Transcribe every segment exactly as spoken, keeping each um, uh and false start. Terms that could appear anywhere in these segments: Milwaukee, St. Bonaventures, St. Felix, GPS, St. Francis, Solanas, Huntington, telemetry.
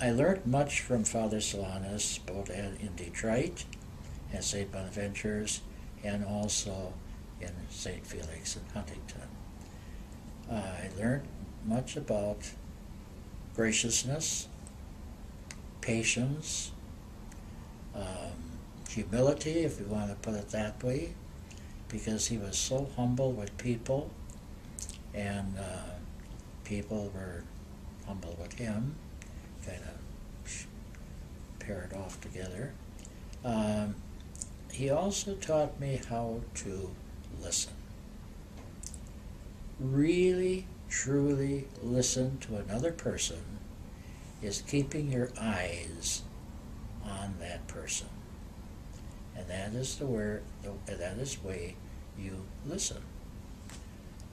I learned much from Father Solanas, both in Detroit, at Saint Bonaventures, and also in Saint Felix in Huntington. Uh, I learned much about graciousness, patience, um, humility, if you want to put it that way, because he was so humble with people, and uh, people were humble with him, kind of paired off together. Um, he also taught me how to listen. Really, truly listen to another person is keeping your eyes on that person. And that is the where the, that is way you listen.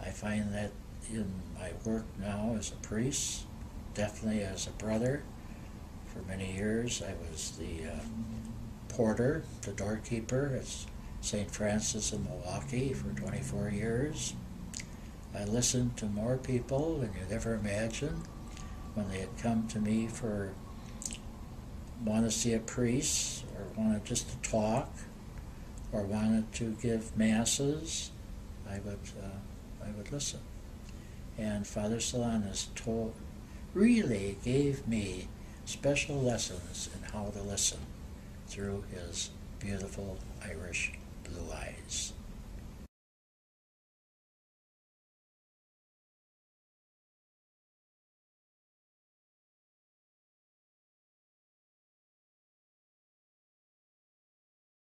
I find that in my work now as a priest, definitely as a brother. For many years I was the uh, porter, the doorkeeper at Saint Francis in Milwaukee for twenty-four years. I listened to more people than you'd ever imagine when they had come to me for want to see a priest, or wanted just to talk, or wanted to give masses. I would, uh, I would listen. And Father Solanas told, really gave me special lessons in how to listen through his beautiful Irish blue eyes.